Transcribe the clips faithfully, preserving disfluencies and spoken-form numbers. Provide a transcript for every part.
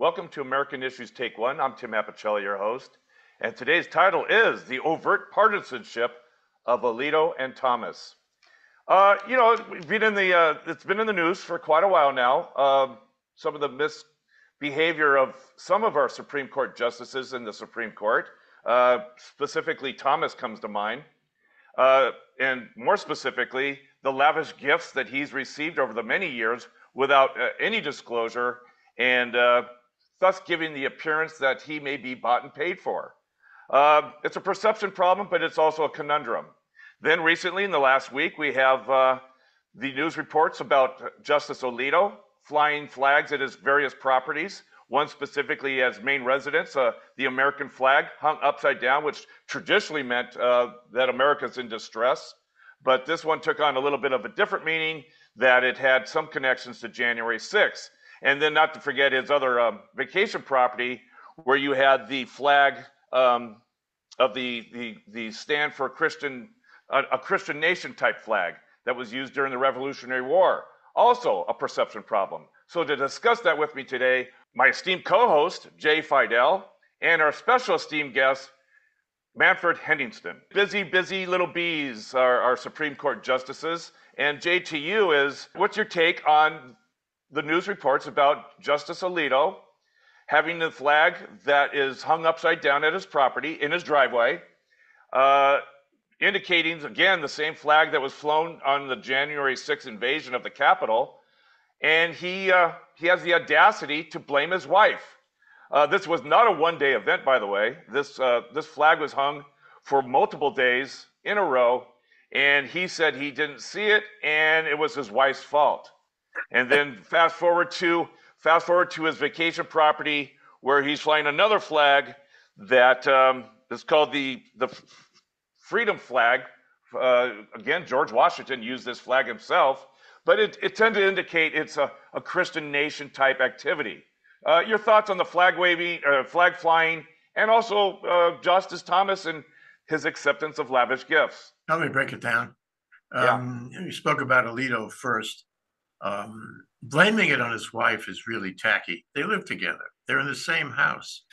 Welcome to American Issues Take One. I'm Tim Apicelli, your host. And today's title is The Overt Partisanship of Alito and Thomas. Uh, you know, we've been in the, uh, it's been in the news for quite a while now. Uh, some of the misbehavior of some of our Supreme Court justices in the Supreme Court, uh, specifically Thomas comes to mind. Uh, and more specifically, the lavish gifts that he's received over the many years without uh, any disclosure, and uh, thus giving the appearance that he may be bought and paid for. Uh, it's a perception problem, but it's also a conundrum. Then recently, in the last week, we have uh, the news reports about Justice Alito flying flags at his various properties, one specifically as main residence, uh, the American flag hung upside down, which traditionally meant uh, that America's in distress. But this one took on a little bit of a different meaning, that it had some connections to January sixth. And then not to forget his other um, vacation property, where you had the flag um, of the, the, the stand for Christian, uh, a Christian nation type flag that was used during the Revolutionary War. Also a perception problem. So to discuss that with me today, my esteemed co-host, Jay Fidel, and our special esteemed guest, Manfred Henningsten. Busy, busy little bees are our Supreme Court justices. And Jay, to you is, what's your take on the news reports about Justice Alito having the flag that is hung upside down at his property in his driveway, uh, indicating, again, the same flag that was flown on the January sixth invasion of the Capitol, and he, uh, he has the audacity to blame his wife. Uh, this was not a one-day event, by the way. This, uh, this flag was hung for multiple days in a row, and he said he didn't see it, and it was his wife's fault. And then fast forward to fast forward to his vacation property, where he's flying another flag that um, is called the the Freedom Flag. Uh, again, George Washington used this flag himself, but it, it tended to indicate it's a, a Christian nation type activity. Uh, your thoughts on the flag waving, uh, flag flying, and also uh, Justice Thomas and his acceptance of lavish gifts? Now, let me break it down. Um, yeah. You spoke about Alito first. Um, blaming it on his wife is really tacky. They live together. They're in the same house.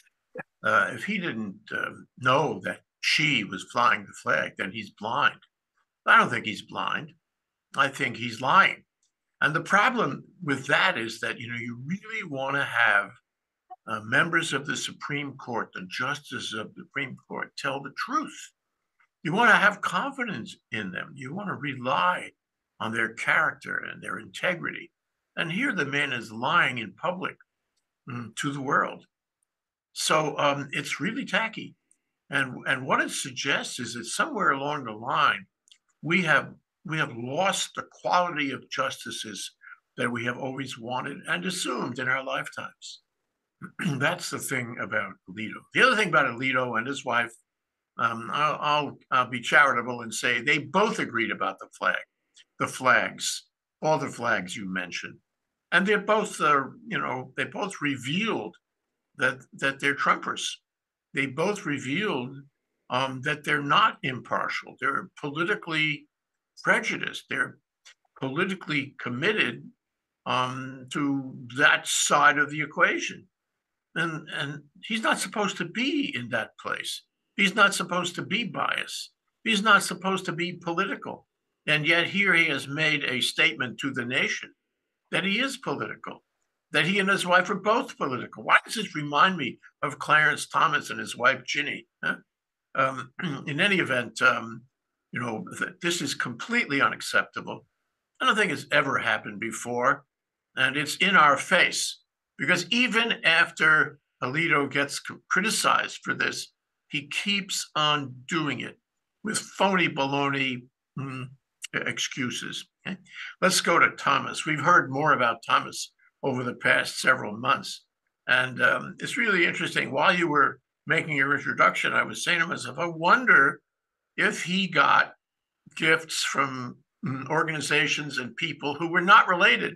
Uh, if he didn't um, know that she was flying the flag, then he's blind. I don't think he's blind. I think he's lying. And the problem with that is that, you know, you really want to have uh, members of the Supreme Court, the justices of the Supreme Court, tell the truth. You want to have confidence in them. You want to rely on their character and their integrity. And here the man is lying in public mm, to the world. So um, it's really tacky. And, and what it suggests is that somewhere along the line, we have, we have lost the quality of justices that we have always wanted and assumed in our lifetimes. That's the thing about Alito. The other thing about Alito and his wife, um, I'll, I'll, I'll be charitable and say they both agreed about the flag. The flags, all the flags you mentioned, and they're both, uh, you know, they both revealed that that they're Trumpers. They both revealed um, that they're not impartial. They're politically prejudiced. They're politically committed um, to that side of the equation, and and he's not supposed to be in that place. He's not supposed to be biased. He's not supposed to be political. And yet here he has made a statement to the nation that he is political, that he and his wife are both political. Why does this remind me of Clarence Thomas and his wife, Ginny? Huh? Um, in any event, um, you know, this is completely unacceptable. I don't think it's ever happened before. And it's in our face, because even after Alito gets criticized for this, he keeps on doing it with phony baloney. Mm, excuses. Okay. Let's go to Thomas. We've heard more about Thomas over the past several months. And um, it's really interesting. While you were making your introduction, I was saying to myself, I wonder if he got gifts from organizations and people who were not related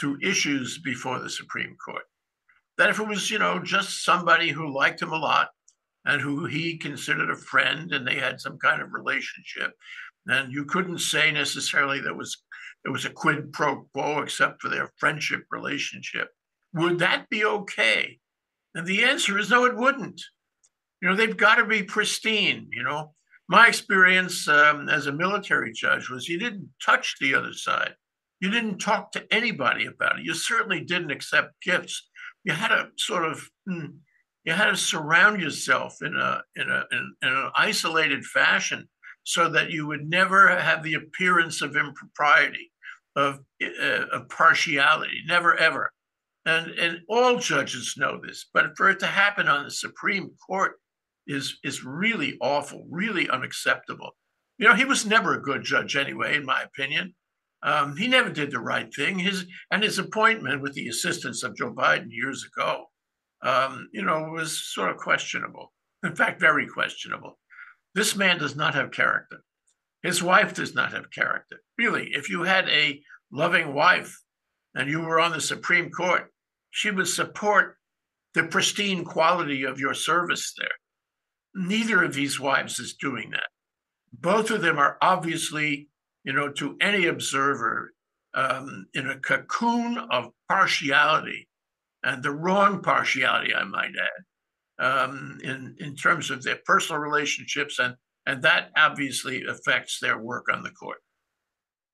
to issues before the Supreme Court. That if it was, you know, just somebody who liked him a lot and who he considered a friend and they had some kind of relationship, and you couldn't say necessarily there was, there was a quid pro quo except for their friendship relationship. Would that be okay? And the answer is no, it wouldn't. You know, they've got to be pristine. You know, my experience um, as a military judge was you didn't touch the other side. You didn't talk to anybody about it. You certainly didn't accept gifts. You had to sort of, you had to surround yourself in a in a in, in an isolated fashion so that you would never have the appearance of impropriety, of uh, of partiality, never ever. And and all judges know this, but for it to happen on the Supreme Court is is really awful, really unacceptable. You know, he was never a good judge anyway, in my opinion. Um, he never did the right thing. His and his appointment with the assistance of Joe Biden years ago, um, you know, was sort of questionable. In fact, very questionable. This man does not have character. His wife does not have character. Really, if you had a loving wife and you were on the Supreme Court, she would support the pristine quality of your service there. Neither of these wives is doing that. Both of them are obviously, you know, to any observer, um, in a cocoon of partiality, and the wrong partiality, I might add, um, in, in terms of their personal relationships. And, and that obviously affects their work on the court.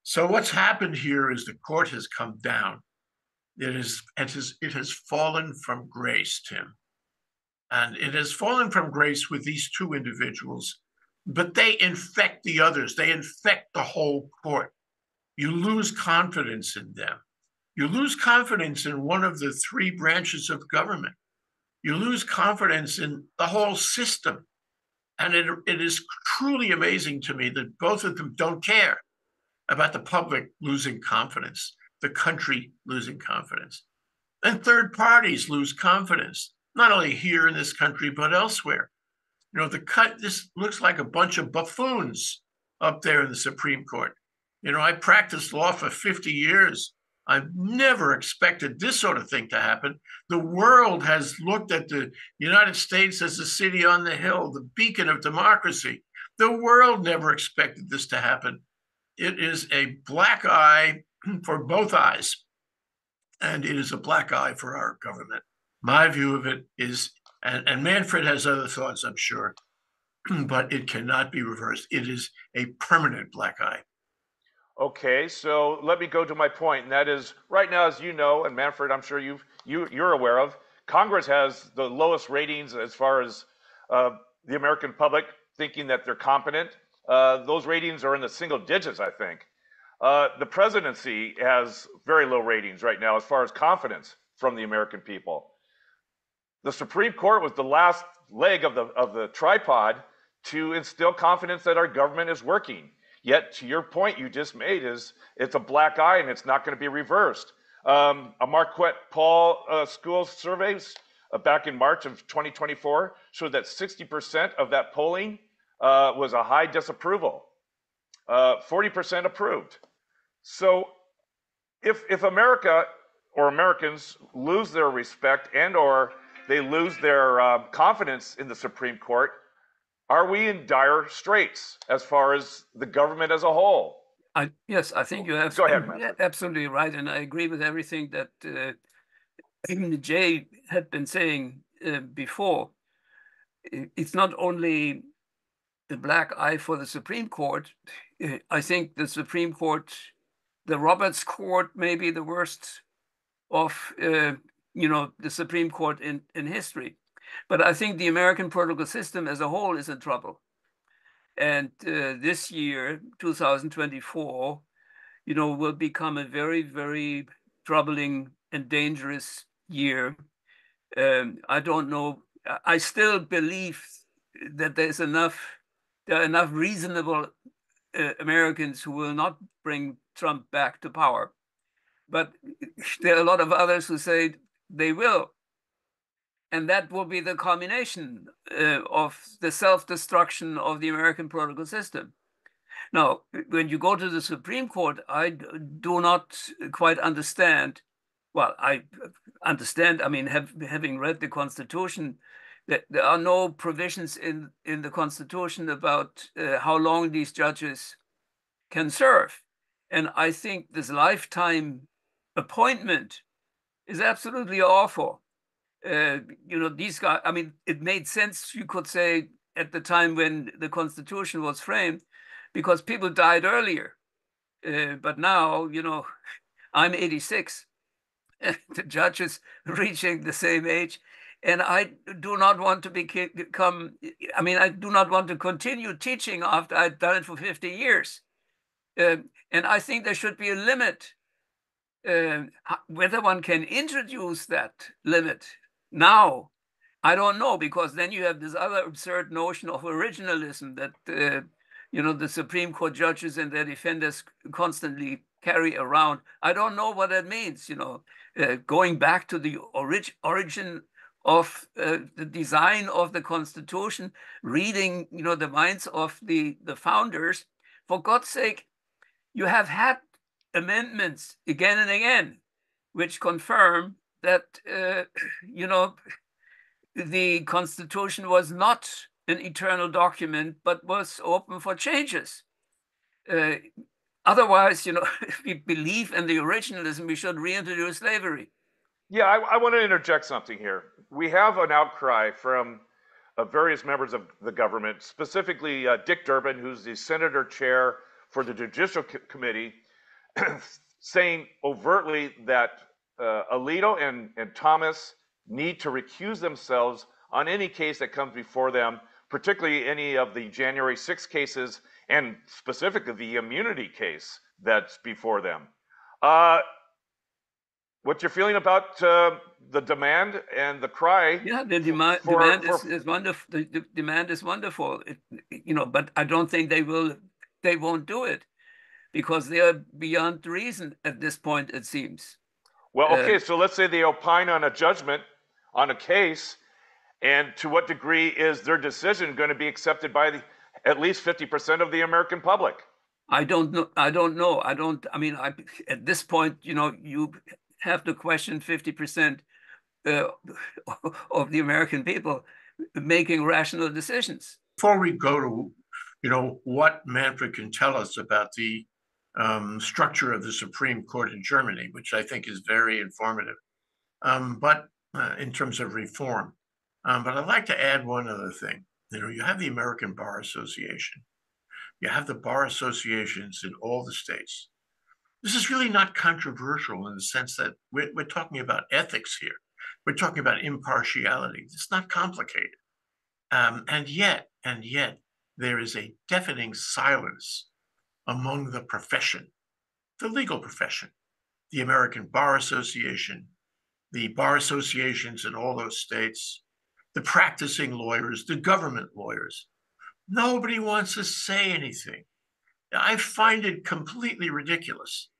So what's happened here is the court has come down. It, is, it, has, it has fallen from grace, Tim. And it has fallen from grace with these two individuals, but they infect the others. They infect the whole court. You lose confidence in them. You lose confidence in one of the three branches of government. You lose confidence in the whole system. And it, it is truly amazing to me that both of them don't care about the public losing confidence, the country losing confidence. And third parties lose confidence, not only here in this country, but elsewhere. You know, the cut, this looks like a bunch of buffoons up there in the Supreme Court. You know, I practiced law for fifty years. I've never expected this sort of thing to happen. The world has looked at the United States as the city on the hill, the beacon of democracy. The world never expected this to happen. It is a black eye for both eyes, and it is a black eye for our government. My view of it is, and, and Manfred has other thoughts, I'm sure, but it cannot be reversed. It is a permanent black eye. Okay, so let me go to my point, and that is, right now, as you know, and Manfred, I'm sure you've, you, you're aware of, Congress has the lowest ratings as far as uh, the American public thinking that they're competent. Uh, those ratings are in the single digits, I think. Uh, the presidency has very low ratings right now as far as confidence from the American people. The Supreme Court was the last leg of the, of the tripod to instill confidence that our government is working. Yet, to your point you just made, is it's a black eye and it's not going to be reversed. Um, a Marquette Paul uh, school surveys uh, back in March of twenty twenty-four showed that sixty percent of that polling Uh, was a high disapproval, uh, forty percent approved. So if, if America or Americans lose their respect and or they lose their uh, confidence in the Supreme Court, are we in dire straits as far as the government as a whole? I, yes, I think you have Go ahead, um, absolutely right. And I agree with everything that uh, even Jay had been saying uh, before. It's not only the black eye for the Supreme Court. I think the Supreme Court, the Roberts Court, may be the worst of, uh, you know, the Supreme Court in, in history. But I think the American political system as a whole is in trouble. And uh, this year, two thousand twenty-four, you know, will become a very, very troubling and dangerous year. Um, I don't know. I still believe that there's enough There are enough reasonable uh, Americans who will not bring Trump back to power. But there are a lot of others who say they will. And that will be the culmination uh, of the self-destruction of the American political system. Now, when you go to the Supreme Court, I do not quite understand. Well, I understand, I mean, have, having read the Constitution, there are no provisions in, in the Constitution about uh, how long these judges can serve. And I think this lifetime appointment is absolutely awful. Uh, you know, these guys, I mean, it made sense, you could say, at the time when the Constitution was framed, because people died earlier. Uh, but now, you know, I'm eighty-six. The judge is reaching the same age. And I do not want to become, I mean, I do not want to continue teaching after I've done it for fifty years. Uh, and I think there should be a limit. Uh, whether one can introduce that limit now, I don't know, because then you have this other absurd notion of originalism that, uh, you know, the Supreme Court judges and their defenders constantly carry around. I don't know what that means, you know, uh, going back to the orig origin of uh, the design of the Constitution, reading, you know, the minds of the, the founders. For God's sake, you have had amendments again and again, which confirm that, uh, you know, the Constitution was not an eternal document, but was open for changes. Uh, otherwise, you know, if we believe in the originalism, we should reintroduce slavery. Yeah, I, I want to interject something here. We have an outcry from uh, various members of the government, specifically uh, Dick Durbin, who's the senator chair for the Judicial Committee, saying overtly that uh, Alito and, and Thomas need to recuse themselves on any case that comes before them, particularly any of the January sixth cases, and specifically the immunity case that's before them. Uh, What you're feeling about uh, the demand and the cry? Yeah, the demand for, demand for, is, is wonderful. The, the demand is wonderful, it, you know. But I don't think they will. They won't do it because they are beyond reason at this point. It seems. Well, okay. Uh, so let's say they opine on a judgment on a case, and to what degree is their decision going to be accepted by the at least fifty percent of the American public? I don't know. I don't know. I don't. I mean, I, at this point, you know, you have to question fifty percent uh, of the American people making rational decisions. Before we go to, you know, what Manfred can tell us about the um, structure of the Supreme Court in Germany, which I think is very informative, um, but uh, in terms of reform. Um, but I'd like to add one other thing. You know, you have the American Bar Association. You have the bar associations in all the states. This is really not controversial in the sense that we're, we're talking about ethics here. We're talking about impartiality. It's not complicated. Um, and yet, and yet, there is a deafening silence among the profession, the legal profession, the American Bar Association, the bar associations in all those states, the practicing lawyers, the government lawyers. Nobody wants to say anything. I find it completely ridiculous.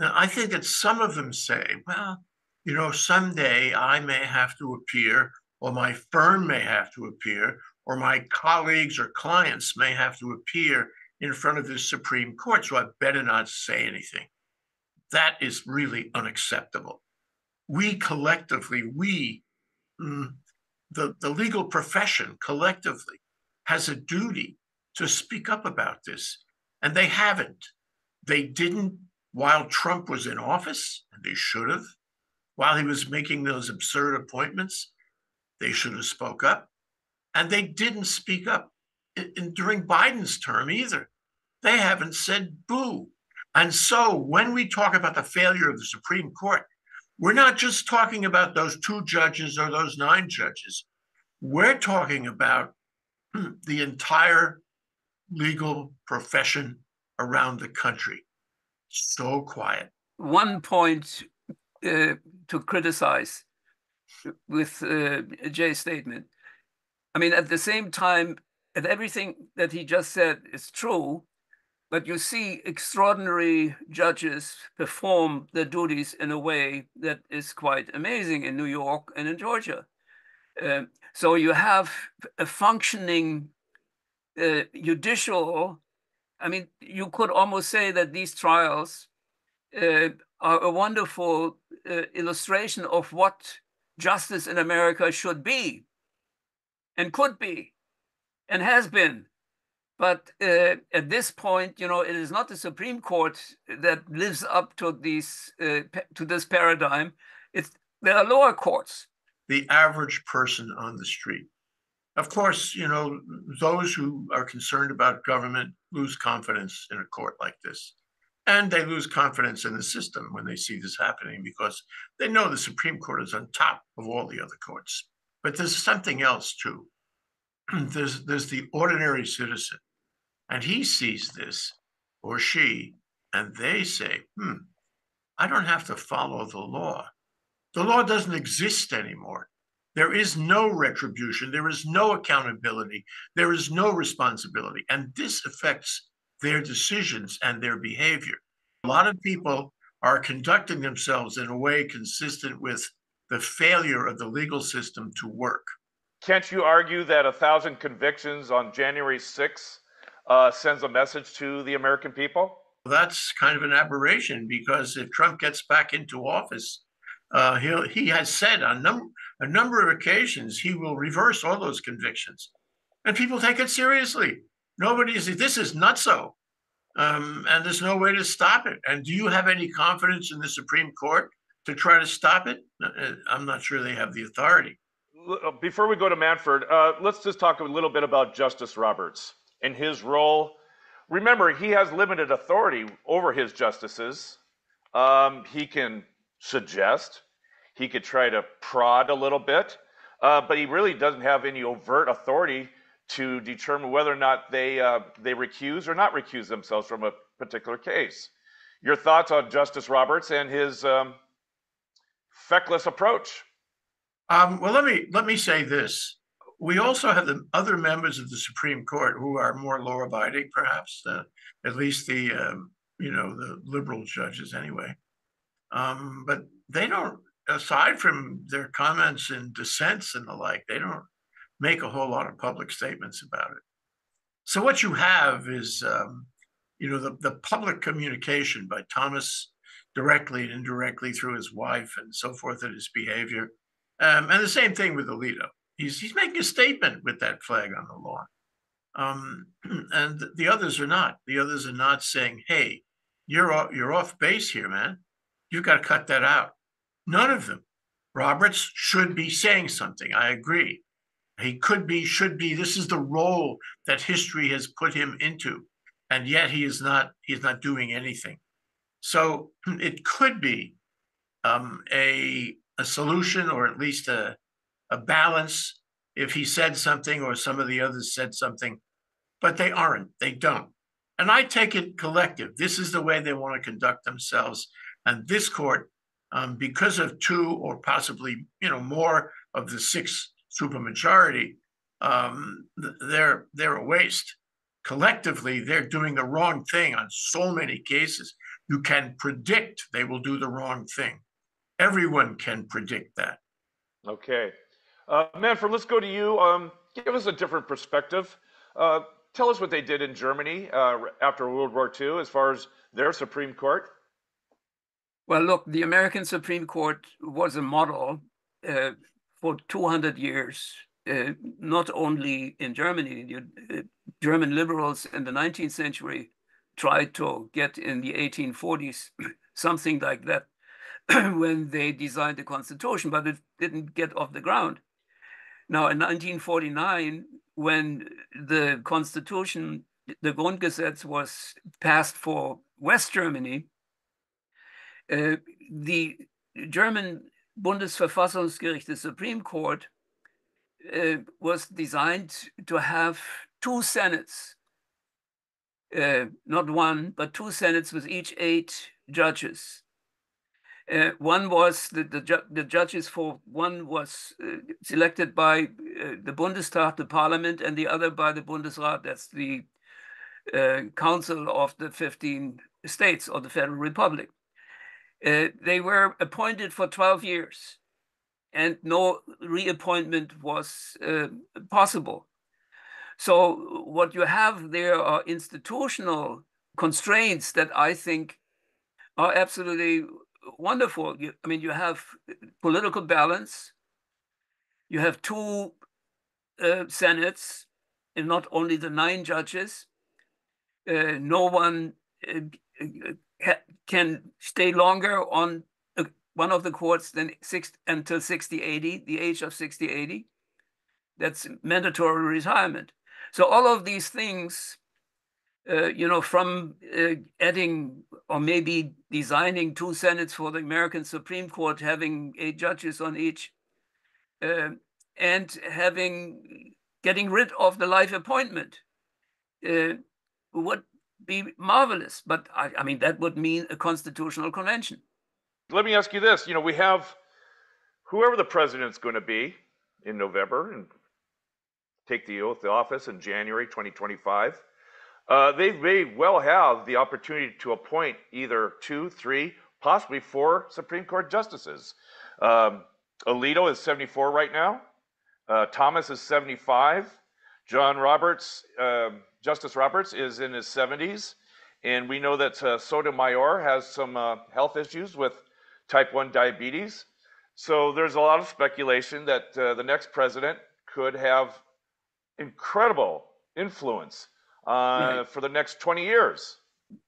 Now, I think that some of them say, well, you know, someday I may have to appear, or my firm may have to appear, or my colleagues or clients may have to appear in front of the Supreme Court, so I better not say anything. That is really unacceptable. We collectively, we, mm, the, the legal profession collectively has a duty to speak up about this. And they haven't. They didn't while Trump was in office, and they should have. While he was making those absurd appointments, they should have spoke up. And they didn't speak up in, in, during Biden's term either. They haven't said boo. And so when we talk about the failure of the Supreme Court, we're not just talking about those two judges or those nine judges. We're talking about the entire legal profession around the country. So quiet. One point uh, to criticize with uh, Jay's statement. I mean, at the same time, that everything that he just said is true, but you see extraordinary judges perform their duties in a way that is quite amazing in New York and in Georgia. Uh, so you have a functioning Uh, judicial, I mean, you could almost say that these trials uh, are a wonderful uh, illustration of what justice in America should be and could be and has been. But uh, at this point, you know, it is not the Supreme Court that lives up to, these, uh, to this paradigm. It's the lower courts. The average person on the street. Of course, you know, those who are concerned about government lose confidence in a court like this. And they lose confidence in the system when they see this happening, because they know the Supreme Court is on top of all the other courts. But there's something else, too. There's, there's the ordinary citizen. And he sees this, or she, and they say, hmm, I don't have to follow the law. The law doesn't exist anymore. There is no retribution. There is no accountability. There is no responsibility. And this affects their decisions and their behavior. A lot of people are conducting themselves in a way consistent with the failure of the legal system to work. Can't you argue that a thousand convictions on January sixth uh, sends a message to the American people? That's kind of an aberration, because if Trump gets back into office, Uh, he'll, he has said on num- a number of occasions he will reverse all those convictions. And people take it seriously. Nobody is, this is not so. Um, and there's no way to stop it. And do you have any confidence in the Supreme Court to try to stop it? I'm not sure they have the authority. Before we go to Manfred, uh, let's just talk a little bit about Justice Roberts and his role. Remember, he has limited authority over his justices. Um, he can suggest, he could try to prod a little bit, uh, but he really doesn't have any overt authority to determine whether or not they uh, they recuse or not recuse themselves from a particular case. Your thoughts on Justice Roberts and his um, feckless approach? Um, well, let me let me say this: we also have the other members of the Supreme Court who are more law-abiding, perhaps, uh, at least the um, you know the liberal judges, anyway. Um, but they don't, aside from their comments and dissents and the like, they don't make a whole lot of public statements about it. So what you have is, um, you know, the, the public communication by Thomas directly and indirectly through his wife and so forth and his behavior. Um, and the same thing with Alito. He's, he's making a statement with that flag on the lawn. Um, and the others are not. The others are not saying, hey, you're off, you're off base here, man. You've got to cut that out. None of them. Roberts should be saying something. I agree. He could be, should be. This is the role that history has put him into. And yet he is not, he's not doing anything. So it could be um, a, a solution, or at least a, a balance, if he said something or some of the others said something, but they aren't. They don't. And I take it collective. This is the way they want to conduct themselves. And this court, um, because of two or possibly, you know, more of the six supermajority, um, they're they're a waste. Collectively, they're doing the wrong thing on so many cases. You can predict they will do the wrong thing. Everyone can predict that. Okay, uh, Manfred, let's go to you. Um, give us a different perspective. Uh, tell us what they did in Germany uh, after World War Two, as far as their Supreme Court. Well, look, the American Supreme Court was a model uh, for two hundred years, uh, not only in Germany. You, uh, German liberals in the nineteenth century tried to get in the eighteen forties, something like that, when they designed the Constitution, but it didn't get off the ground. Now, in nineteen forty-nine, when the Constitution, the Grundgesetz, was passed for West Germany, Uh, the German Bundesverfassungsgericht, the Supreme Court, uh, was designed to have two senates, uh, not one, but two senates with each eight judges. Uh, one was, the, the, ju the judges for one was uh, selected by uh, the Bundestag, the parliament, and the other by the Bundesrat, that's the uh, council of the fifteen states of the Federal Republic. Uh, they were appointed for twelve years, and no reappointment was uh, possible. So what you have there are institutional constraints that I think are absolutely wonderful. You, I mean, you have political balance. You have two uh, senates, and not only the nine judges. Uh, no one... Uh, can stay longer on a, one of the courts then six, until sixty eighty, the age of sixty eighty. That's mandatory retirement. So all of these things, uh, you know, from uh, adding or maybe designing two senates for the American Supreme Court, having eight judges on each, uh, and having getting rid of the life appointment uh, would be marvelous. But I, I mean, that would mean a constitutional convention. Let me ask you this. You know, we have whoever the president's going to be in November and take the oath of office in January twenty twenty-five, uh, they may well have the opportunity to appoint either two, three, possibly four Supreme Court justices. Um, Alito is seventy-four right now. Uh, Thomas is seventy-five. John Roberts, uh, Justice Roberts, is in his seventies. And we know that uh, Sotomayor has some uh, health issues with type one diabetes. So there's a lot of speculation that uh, the next president could have incredible influence uh, right. for the next twenty years.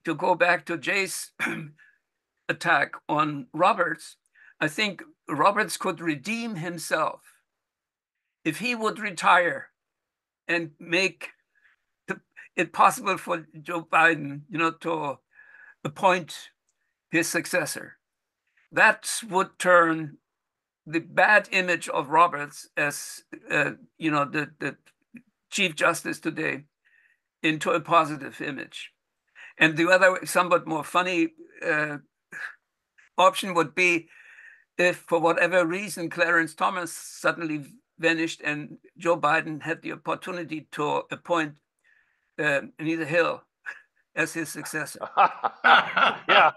To go back to Jay's attack on Roberts, I think Roberts could redeem himself if he would retire and make it possible for Joe Biden, you know, to appoint his successor. That would turn the bad image of Roberts as, uh, you know, the, the Chief Justice today into a positive image. And the other somewhat more funny uh, option would be if, for whatever reason, Clarence Thomas suddenly vanished and Joe Biden had the opportunity to appoint uh, Anita Hill as his successor. Yeah.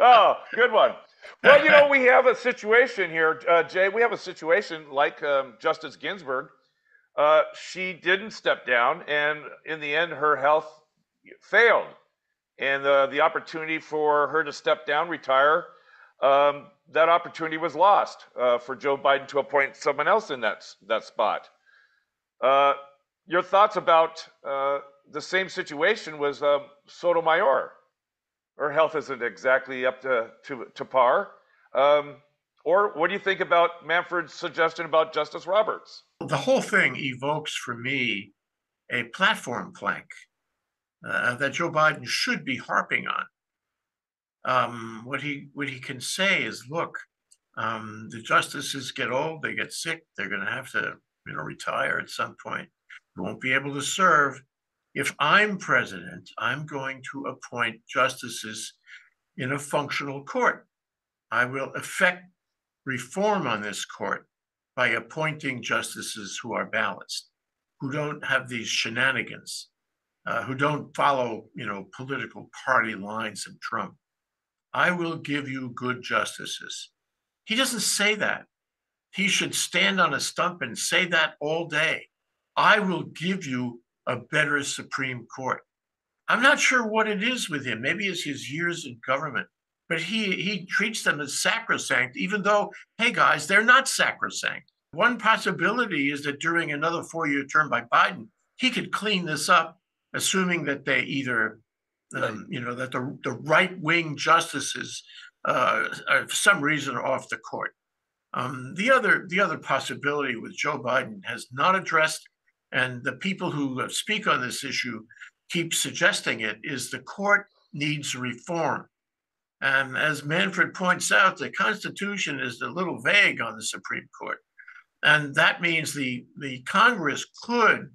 Oh, good one. Well, you know, we have a situation here, uh, Jay. We have a situation like um, Justice Ginsburg. Uh, she didn't step down, and in the end, her health failed. And uh, the opportunity for her to step down, retire, um, that opportunity was lost uh, for Joe Biden to appoint someone else in that, that spot. Uh, your thoughts about uh, the same situation was uh, Sotomayor. Her health isn't exactly up to, to, to par. Um, or what do you think about Manfred's suggestion about Justice Roberts? The whole thing evokes for me a platform plank uh, that Joe Biden should be harping on. Um, what he what he can say is, look, um, the justices get old, they get sick, they're going to have to you know retire at some point. They won't be able to serve. If I'm president, I'm going to appoint justices in a functional court. I will effect reform on this court by appointing justices who are balanced, who don't have these shenanigans, uh, who don't follow, you know, political party lines and Trump. I will give you good justices. He doesn't say that. He should stand on a stump and say that all day. I will give you a better Supreme Court. I'm not sure what it is with him. Maybe it's his years in government, but he, he treats them as sacrosanct, even though, hey guys, they're not sacrosanct. One possibility is that during another four-year term by Biden, he could clean this up, assuming that they either, um, you know, that the, the right-wing justices uh, are for some reason are off the court. Um, the other, the other possibility with Joe Biden has not addressed, and the people who speak on this issue keep suggesting it, is the court needs reform. And as Manfred points out, the Constitution is a little vague on the Supreme Court. And that means the, the Congress could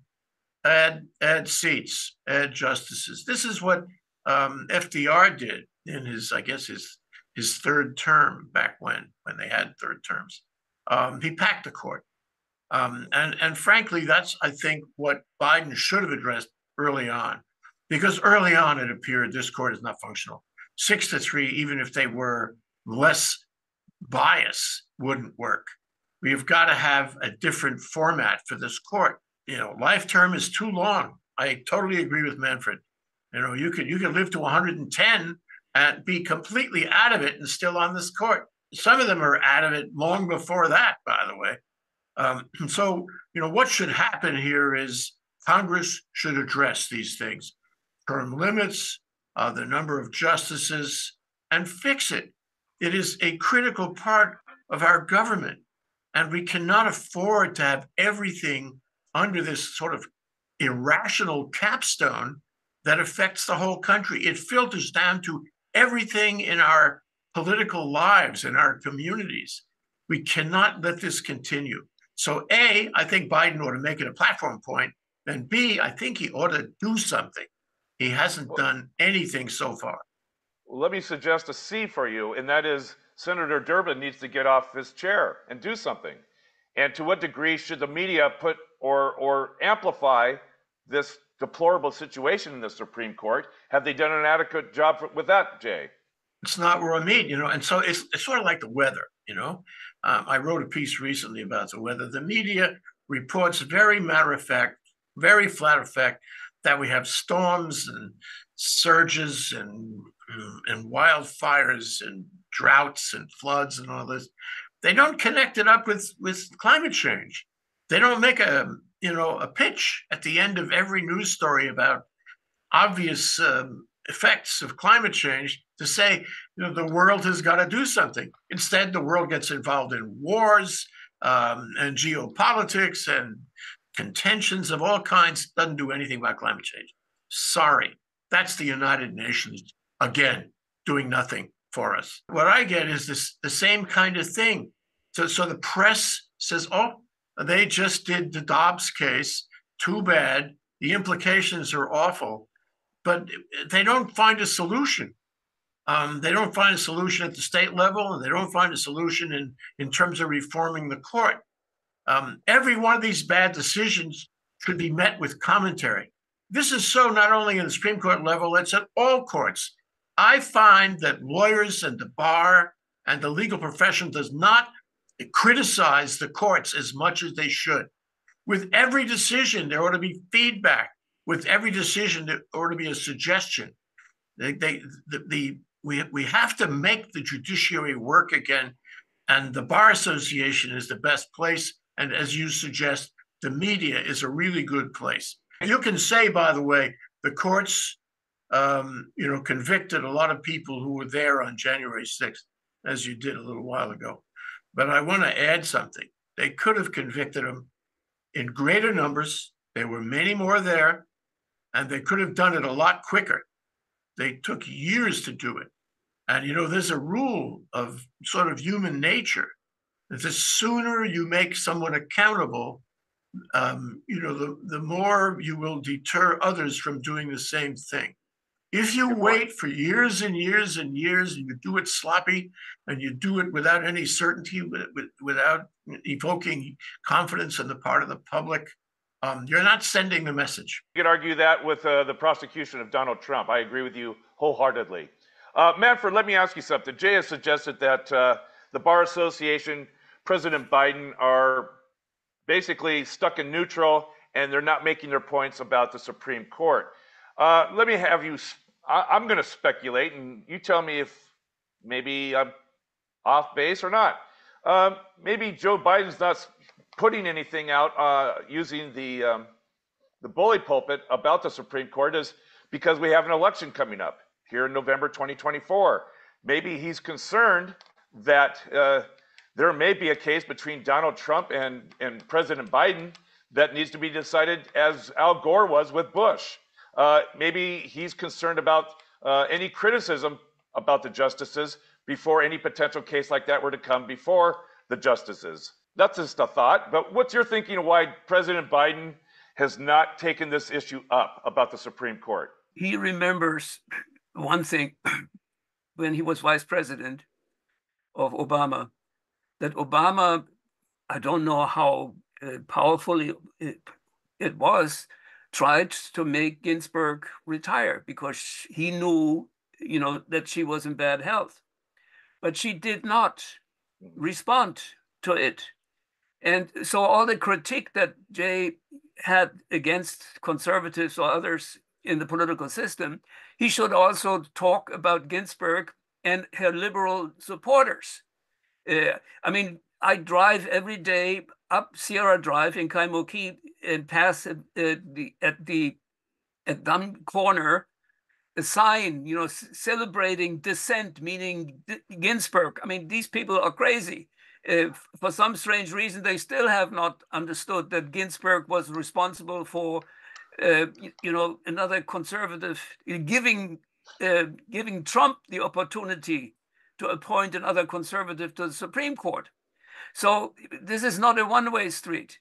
add, add seats, add justices. This is what um, F D R did in his, I guess, his, his third term back when, when they had third terms. Um, he packed the court. Um, and, and frankly, that's, I think, what Biden should have addressed early on, because early on it appeared this court is not functional. Six to three, even if they were less biased, wouldn't work. We've got to have a different format for this court. You know, life term is too long. I totally agree with Manfred. You know, you could, you could live to one hundred ten and be completely out of it and still on this court. Some of them are out of it long before that, by the way. Um, so, you know, what should happen here is Congress should address these things, term limits, uh, the number of justices, and fix it. It is a critical part of our government. And we cannot afford to have everything under this sort of irrational capstone that affects the whole country. It filters down to everything in our political lives, in our communities. We cannot let this continue. So A, I think Biden ought to make it a platform point. And B, I think he ought to do something. He hasn't done anything so far. Let me suggest a C for you, and that is Senator Durbin needs to get off his chair and do something. And to what degree should the media put or, or amplify this deplorable situation in the Supreme Court? Have they done an adequate job for, with that, Jay? It's not where I mean, you know, and so it's, it's sort of like the weather, you know. Um, I wrote a piece recently about the weather. The media reports very matter of fact, very flat of fact, that we have storms and surges and, and wildfires and droughts and floods and all this. They don't connect it up with, with climate change. They don't make a, you know, a pitch at the end of every news story about obvious um, effects of climate change to say, you know, the world has got to do something. Instead, the world gets involved in wars um, and geopolitics and contentions of all kinds. Doesn't do anything about climate change. Sorry. That's the United Nations, again, doing nothing for us. What I get is this the same kind of thing. So, so the press says, oh, they just did the Dobbs case. Too bad. The implications are awful. But they don't find a solution. Um, they don't find a solution at the state level, and they don't find a solution in, in terms of reforming the court. Um, every one of these bad decisions should be met with commentary. This is so not only in the Supreme Court level, it's at all courts. I find that lawyers and the bar and the legal profession does not criticize the courts as much as they should. With every decision, there ought to be feedback. With every decision, there ought to be a suggestion. They, they, the, the, we, we have to make the judiciary work again, and the Bar Association is the best place, and as you suggest, the media is a really good place. You can say, by the way, the courts Um, you know, convicted a lot of people who were there on January sixth, as you did a little while ago. But I want to add something. They could have convicted them in greater numbers. There were many more there, and they could have done it a lot quicker. They took years to do it. And, you know, there's a rule of sort of human nature that the sooner you make someone accountable, um, you know, the, the more you will deter others from doing the same thing. If you wait for years and years and years and you do it sloppy and you do it without any certainty, without evoking confidence on the part of the public, um, you're not sending the message. You could argue that with uh, the prosecution of Donald Trump. I agree with you wholeheartedly. Uh, Manfred, let me ask you something. Jay has suggested that uh, the Bar Association, President Biden are basically stuck in neutral and they're not making their points about the Supreme Court. Uh, let me have you, I, I'm going to speculate, and you tell me if maybe I'm off base or not. Um, maybe Joe Biden's not putting anything out uh, using the, um, the bully pulpit about the Supreme Court is because we have an election coming up here in November twenty twenty-four. Maybe he's concerned that uh, there may be a case between Donald Trump and, and President Biden that needs to be decided as Al Gore was with Bush. Uh, maybe he's concerned about uh, any criticism about the justices before any potential case like that were to come before the justices. That's just a thought, but what's your thinking of why President Biden has not taken this issue up about the Supreme Court? He remembers one thing when he was vice president of Obama, that Obama, I don't know how uh, powerfully it, it was, tried to make Ginsburg retire because he knew, you know, that she was in bad health. But she did not respond to it. And so all the critique that Jay had against conservatives or others in the political system, he should also talk about Ginsburg and her liberal supporters. Uh, I mean, I drive every day up Sierra Drive in Kaimuki and pass at the, at the at Dunn Corner, a sign, you know, celebrating dissent, meaning Ginsburg. I mean, these people are crazy. Uh, for some strange reason, they still have not understood that Ginsburg was responsible for, uh, you, you know, another conservative uh, giving uh, giving Trump the opportunity to appoint another conservative to the Supreme Court. So this is not a one-way street.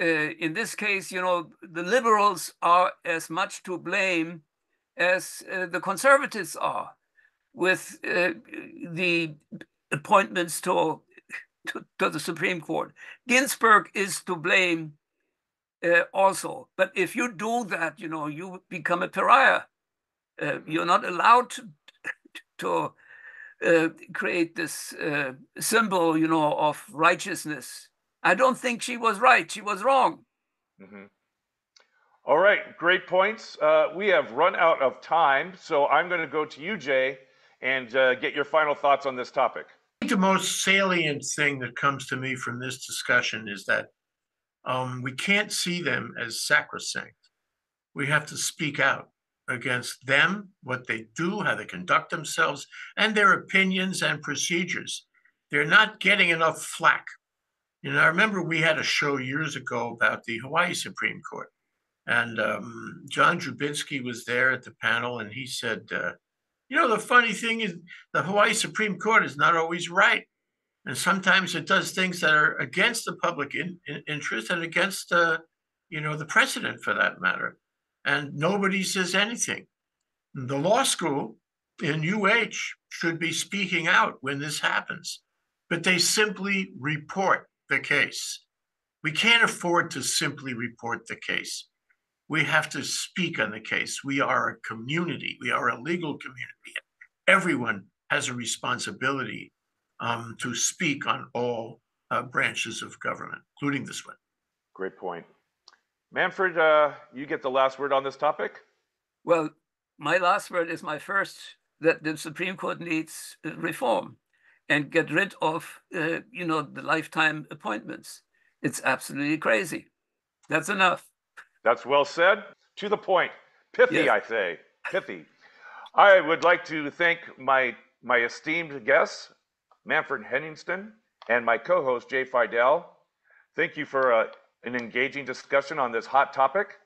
Uh, in this case, you know, the liberals are as much to blame as uh, the conservatives are, with uh, the appointments to, to to the Supreme Court. Ginsburg is to blame uh, also. But if you do that, you know, you become a pariah. Uh, you're not allowed to, to uh, create this uh, symbol, you know, of righteousness. I don't think she was right. She was wrong. Mm-hmm. All right, great points. Uh, we have run out of time, so I'm going to go to you, Jay, and uh, get your final thoughts on this topic. I think the most salient thing that comes to me from this discussion is that um, we can't see them as sacrosanct. We have to speak out against them, what they do, how they conduct themselves, and their opinions and procedures. They're not getting enough flack. You know, I remember we had a show years ago about the Hawaii Supreme Court, and um, John Drubinsky was there at the panel, and he said, uh, you know, the funny thing is the Hawaii Supreme Court is not always right. And sometimes it does things that are against the public in, in interest and against, uh, you know, the precedent for that matter. And nobody says anything. The law school in U H should be speaking out when this happens, but they simply report the case. We can't afford to simply report the case. We have to speak on the case. We are a community. We are a legal community. Everyone has a responsibility um, to speak on all uh, branches of government, including this one. Great point. Manfred, uh, you get the last word on this topic. Well, my last word is my first, that the Supreme Court needs reform and get rid of, uh, you know, the lifetime appointments. It's absolutely crazy. That's enough. That's well said. To the point. Pithy, yes. I say. Pithy. I would like to thank my, my esteemed guests, Manfred Henningsten, and my co-host, Jay Fidel. Thank you for uh, an engaging discussion on this hot topic.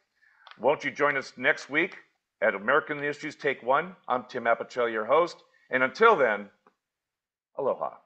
Won't you join us next week at American Issues Take One? I'm Tim Apicelli, your host. And until then, aloha.